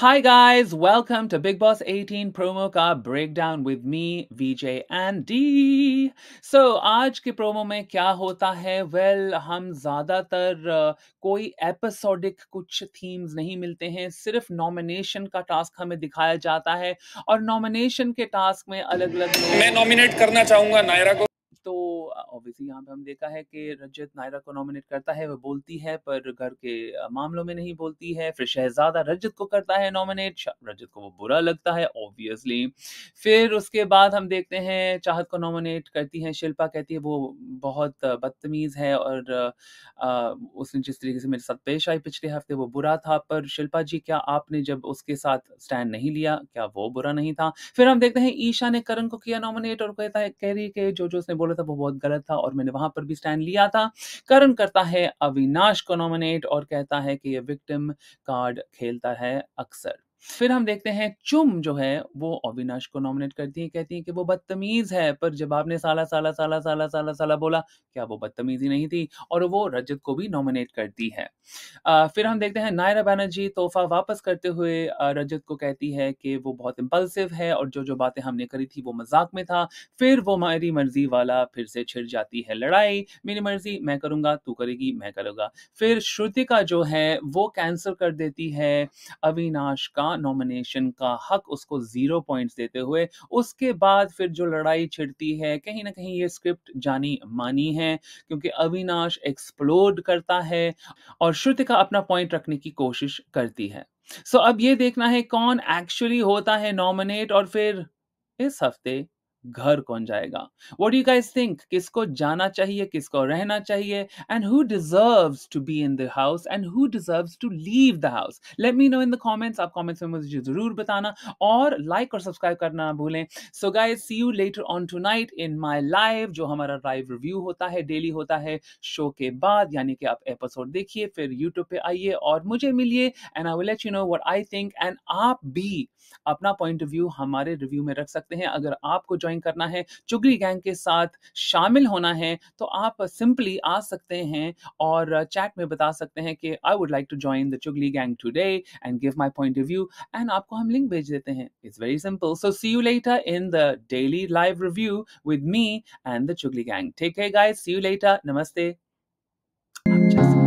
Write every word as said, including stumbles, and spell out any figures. Hi guys, welcome to Bigg Boss eighteen promo का breakdown with me, V J Andy. So आज के promo में क्या होता है? Well, हम ज़्यादातर कोई episodic कुछ themes नहीं मिलते हैं, सिर्फ nomination का task हमें दिखाया जाता है और nomination के task में अलग अलग मैं nominate करना चाहूँगा नायरा को। तो ऑब्वियसली यहाँ पे हम देखा है कि रजत नायरा को नॉमिनेट करता है, वो बोलती है पर घर के मामलों में नहीं बोलती है। फिर शहजादा रजत को करता है नॉमिनेट, रजत को वो बुरा लगता है ऑब्वियसली। फिर उसके बाद हम देखते हैं चाहत को नॉमिनेट करती है शिल्पा, कहती है वो बहुत बदतमीज़ है और आ, उसने जिस तरीके से मेरे साथ पेश आई पिछले हफ्ते वो बुरा था। पर शिल्पा जी, क्या आपने जब उसके साथ स्टैंड नहीं लिया, क्या वो बुरा नहीं था? फिर हम देखते हैं ईशा ने करण को किया नॉमिनेट और कहता है कह रही है कि जो जो उसने बोला था वो बहुत गलत था और मैंने वहां पर भी स्टैंड लिया था। करण करता है अविनाश को नॉमिनेट और कहता है कि ये विक्टिम कार्ड खेलता है अक्सर। फिर हम देखते हैं चुम जो है वो अविनाश को नॉमिनेट करती है, कहती है कि वो बदतमीज़ है। पर जब आपने साला साला साला साला साला साला बोला, क्या वो बदतमीज़ी नहीं थी? और वो रजत को भी नॉमिनेट करती है। आ, फिर हम देखते हैं नायरा बनर्जी तोहफा वापस करते हुए रजत को कहती है कि वो बहुत इम्पल्सिव है और जो जो बातें हमने करी थी वो मजाक में था। फिर वो मेरी मर्जी वाला फिर से छिड़ जाती है लड़ाई, मेरी मर्जी, मैं करूँगा, तू करेगी, मैं करूँगा। फिर श्रुतिका जो है वो कैंसिल कर देती है अविनाश का नॉमिनेशन का हक, उसको जीरो पॉइंट्स देते हुए। उसके बाद फिर जो लड़ाई छिड़ती है, कहीं ना कहीं ये स्क्रिप्ट जानी मानी है क्योंकि अविनाश एक्सप्लोड करता है और श्रुतिका अपना पॉइंट रखने की कोशिश करती है। सो so, अब ये देखना है कौन एक्चुअली होता है नॉमिनेट और फिर इस हफ्ते घर कौन जाएगा। What do you guys think, किसको जाना चाहिए, किसको रहना चाहिए, and who deserves to be in the house and who deserves to leave the house? Let me know in the comments. आप कमेंट्स में मुझे जरूर बताना और लाइक और सब्सक्राइब करना ना भूलें। So guys, see you later on tonight in my live. जो हमारा लाइव रिव्यू होता है डेली होता है शो के बाद, यानी कि आप एपिसोड देखिए, फिर यूट्यूब पे आइए और मुझे मिलिए and I will let you know what I think. And आप भी अपना पॉइंट ऑफ व्यू हमारे रिव्यू में रख सकते हैं। अगर आपको करना है, चुगली गैंग के साथ शामिल होना है, तो आप सिंपली आ सकते हैं और चैट में बता सकते हैं कि I would like to join the chugli gang today and give my point of view, and आपको हम लिंक भेज देते हैं। It's very simple. So see you later in the daily live review with me and the chugli gang. Take care guys, see you later, नमस्ते।